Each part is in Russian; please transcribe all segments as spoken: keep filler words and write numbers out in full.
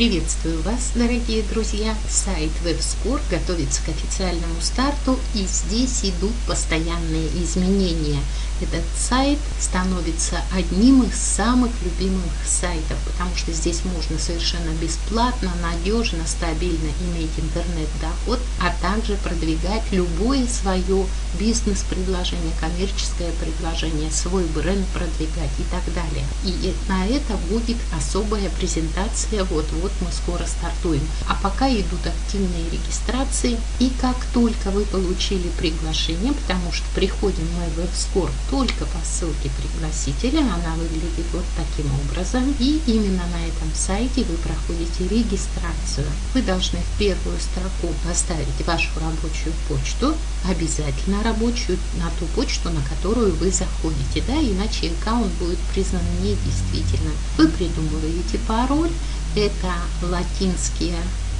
Приветствую вас, дорогие друзья! Сайт WaveScore готовится к официальному старту, и здесь идут постоянные изменения. Этот сайт становится одним из самых любимых сайтов, потому что здесь можно совершенно бесплатно, надежно, стабильно иметь интернет-доход, а также продвигать любое свое бизнес-предложение, коммерческое предложение, свой бренд продвигать и так далее. И на это будет особая презентация вот-вот. Мы скоро стартуем. А пока идут активные регистрации. И как только вы получили приглашение, потому что приходим мы в WaveScore только по ссылке пригласителя, она выглядит вот таким образом. И именно на этом сайте вы проходите регистрацию. Вы должны в первую строку поставить вашу рабочую почту, обязательно рабочую, на ту почту, на которую вы заходите, да, иначе аккаунт будет признан недействительным. Вы придумываете пароль. Это латинские,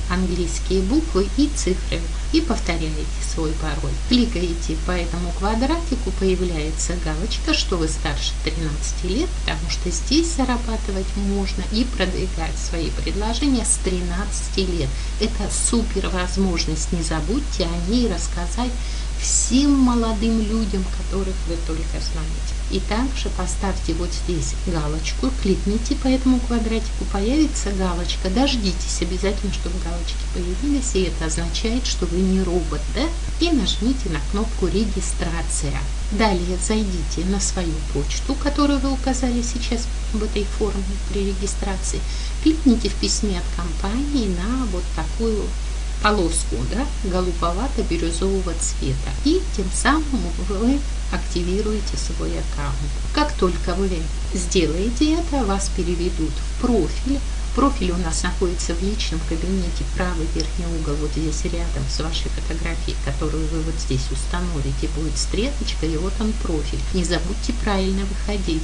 английские буквы и цифры. И повторяете свой пароль. Кликаете по этому квадратику, появляется галочка, что вы старше тринадцати лет, потому что здесь зарабатывать можно и продвигать свои предложения с тринадцати лет. Это супер возможность, не забудьте о ней рассказать всем молодым людям, которых вы только знаете. И также поставьте вот здесь галочку, кликните по этому квадратику, появится галочка, дождитесь обязательно, чтобы галочки появились, и это означает, что вы не робот, да? И нажмите на кнопку «Регистрация». Далее зайдите на свою почту, которую вы указали сейчас в этой форме при регистрации, кликните в письме от компании на вот такую полоску, да, голубовато-бирюзового цвета, и тем самым вы активируете свой аккаунт. Как только вы сделаете это, вас переведут в профиль. Профиль у нас находится в личном кабинете, правый верхний угол, вот здесь рядом с вашей фотографией, которую вы вот здесь установите, будет стрелочка, и вот он профиль. Не забудьте правильно выходить,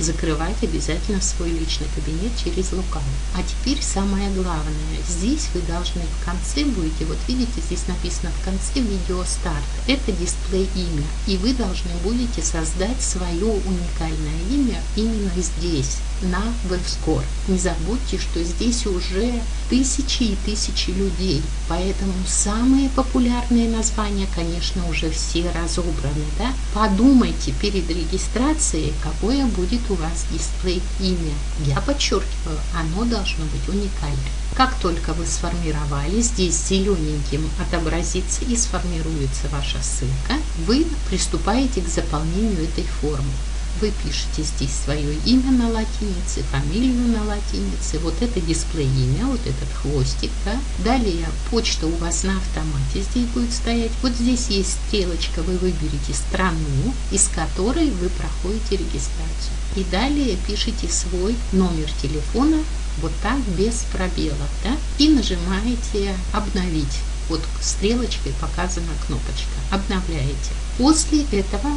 закрывать обязательно свой личный кабинет через локал. А теперь самое главное, здесь вы должны в конце будете, вот видите, здесь написано в конце видео старт, это дисплей имя, и вы должны будете создать свое уникальное имя именно здесь, на WaveScore. Не забудьте, что здесь уже тысячи и тысячи людей, поэтому самые популярные названия, конечно, уже все разобраны, да? Подумайте перед регистрацией, какое будет у вас дисплей имя. Я подчеркиваю, оно должно быть уникальным. Как только вы сформировали, здесь зелененьким отобразится и сформируется ваша ссылка, вы приступаете к заполнению этой формы. Вы пишете здесь свое имя на латинице, фамилию на латинице, вот это дисплей имя, вот этот хвостик, да? Далее почта у вас на автомате здесь будет стоять. Вот здесь есть стрелочка, вы выберете страну, из которой вы проходите регистрацию. И далее пишите свой номер телефона, вот так, без пробелов, да? И нажимаете «Обновить». Вот стрелочкой показана кнопочка. Обновляете. После этого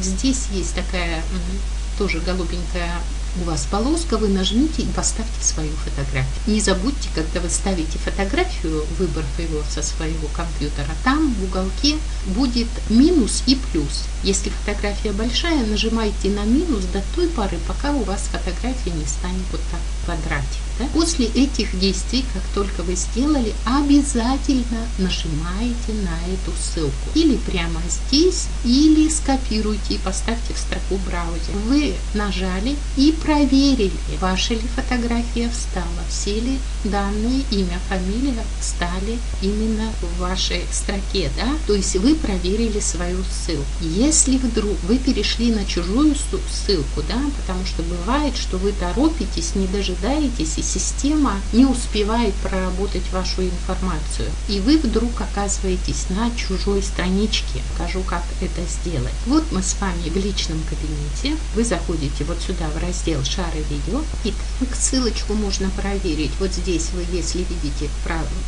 здесь есть такая тоже голубенькая у вас полоска, вы нажмите и поставьте свою фотографию. Не забудьте, когда вы ставите фотографию, выбор его со своего компьютера, там в уголке будет минус и плюс. Если фотография большая, нажимайте на минус до той поры, пока у вас фотография не станет вот так в квадрате. Да? После этих действий, как только вы сделали, обязательно нажимаете на эту ссылку. Или прямо здесь, или скопируйте и поставьте в строку браузера. Вы нажали и проверили, ваша ли фотография встала, все ли данные, имя, фамилия встали именно в вашей строке, да? То есть вы проверили свою ссылку. Если вдруг вы перешли на чужую ссылку, да, потому что бывает, что вы торопитесь, не дожидаетесь, и система не успевает проработать вашу информацию, и вы вдруг оказываетесь на чужой страничке. Покажу, как это сделать. Вот мы с вами в личном кабинете, вы заходите вот сюда в раздел «Шары видео», и так ссылочку можно проверить. Вот здесь вы, если видите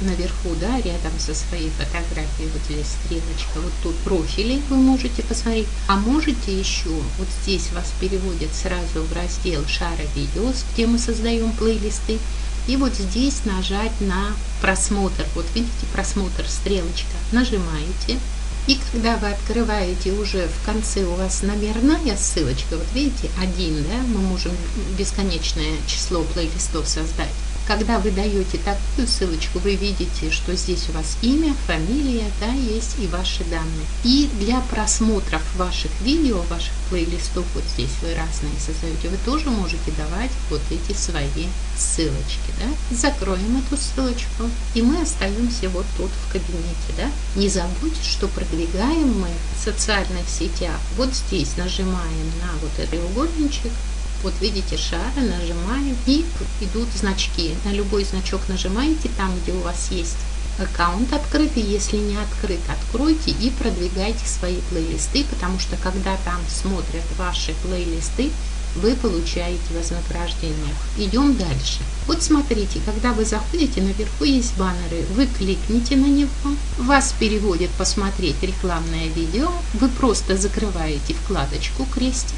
наверху, да, рядом со своей фотографией, вот здесь стрелочка, вот тут профили вы можете посмотреть, а можете еще, вот здесь вас переводят сразу в раздел «Шары видео», где мы создаем плейлисты, и вот здесь нажать на просмотр, вот видите просмотр, стрелочка, нажимаете. И когда вы открываете, уже в конце у вас номерная ссылочка, вот видите, один, да, мы можем бесконечное число плейлистов создать. Когда вы даете такую ссылочку, вы видите, что здесь у вас имя, фамилия, да, есть и ваши данные. И для просмотров ваших видео, ваших плейлистов, вот здесь вы разные создаете, вы тоже можете давать вот эти свои ссылочки, да. Закроем эту ссылочку, и мы остаемся вот тут в кабинете, да. Не забудьте, что продвигаем мы в социальных сетях. Вот здесь нажимаем на вот этот треугольничек. Вот видите шары, нажимаем, и идут значки. На любой значок нажимаете, там где у вас есть аккаунт открытый, если не открыт, откройте и продвигайте свои плейлисты, потому что когда там смотрят ваши плейлисты, вы получаете вознаграждение. Идем дальше. Вот смотрите, когда вы заходите, наверху есть баннеры. Вы кликните на него, вас переводят посмотреть рекламное видео, вы просто закрываете вкладочку крестик.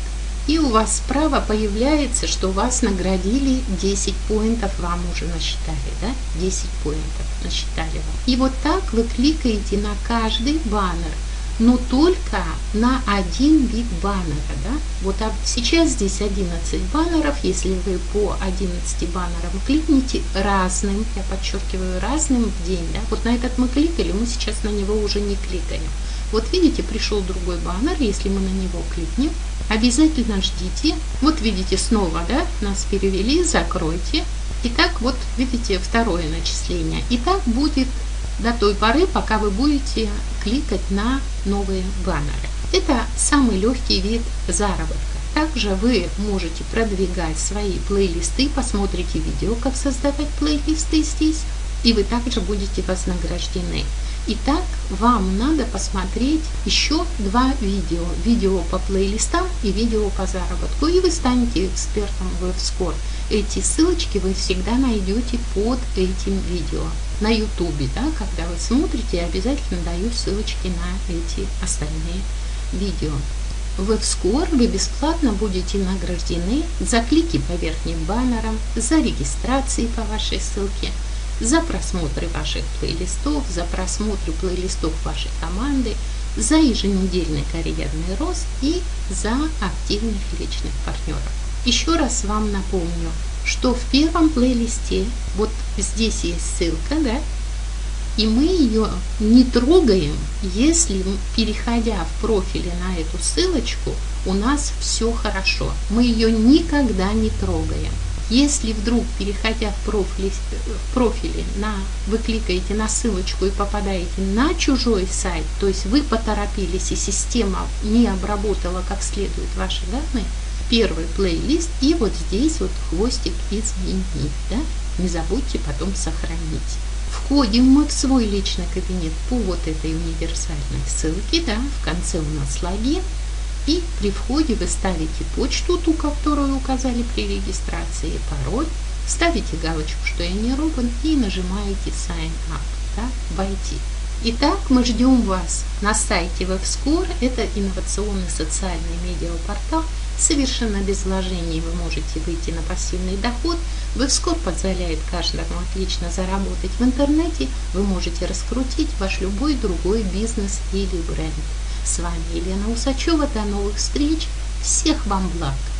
И у вас справа появляется, что вас наградили, десять поинтов вам уже насчитали, да? десять поинтов насчитали вам. И вот так вы кликаете на каждый баннер, но только на один вид баннера, да? Вот сейчас здесь одиннадцать баннеров, если вы по одиннадцати баннерам кликните разным, я подчеркиваю, разным в день, да? Вот на этот мы кликали, мы сейчас на него уже не кликаем. Вот видите, пришел другой баннер, если мы на него кликнем, обязательно ждите. Вот видите, снова, да, нас перевели, закройте. И так вот, видите, второе начисление. И так будет до той поры, пока вы будете кликать на новые баннеры. Это самый легкий вид заработка. Также вы можете продвигать свои плейлисты, посмотрите видео, как создавать плейлисты здесь, и вы также будете вознаграждены. Итак, вам надо посмотреть еще два видео. Видео по плейлистам и видео по заработку. И вы станете экспертом в WaveScore. Эти ссылочки вы всегда найдете под этим видео. На YouTube, да, когда вы смотрите, я обязательно даю ссылочки на эти остальные видео. В WaveScore вы бесплатно будете награждены за клики по верхним баннерам, за регистрации по вашей ссылке, за просмотры ваших плейлистов, за просмотры плейлистов вашей команды, за еженедельный карьерный рост и за активных личных партнеров. Еще раз вам напомню, что в первом плейлисте, вот здесь есть ссылка, да, и мы ее не трогаем, если, переходя в профиле на эту ссылочку, у нас все хорошо. Мы ее никогда не трогаем. Если вдруг, переходя в профиле, в профиле на, вы кликаете на ссылочку и попадаете на чужой сайт, то есть вы поторопились и система не обработала как следует ваши данные, первый плейлист и вот здесь вот хвостик изменить, да? Не забудьте потом сохранить. Входим мы в свой личный кабинет по вот этой универсальной ссылке, да? В конце у нас логин. И при входе вы ставите почту, ту, которую указали при регистрации, пароль, ставите галочку, что я не робот, и нажимаете Sign Up, да, войти. Итак, мы ждем вас на сайте WaveScore. Это инновационный социальный медиапортал. Совершенно без вложений вы можете выйти на пассивный доход. WaveScore позволяет каждому отлично заработать в интернете. Вы можете раскрутить ваш любой другой бизнес или бренд. С вами Елена Усачева. До новых встреч. Всех вам благ.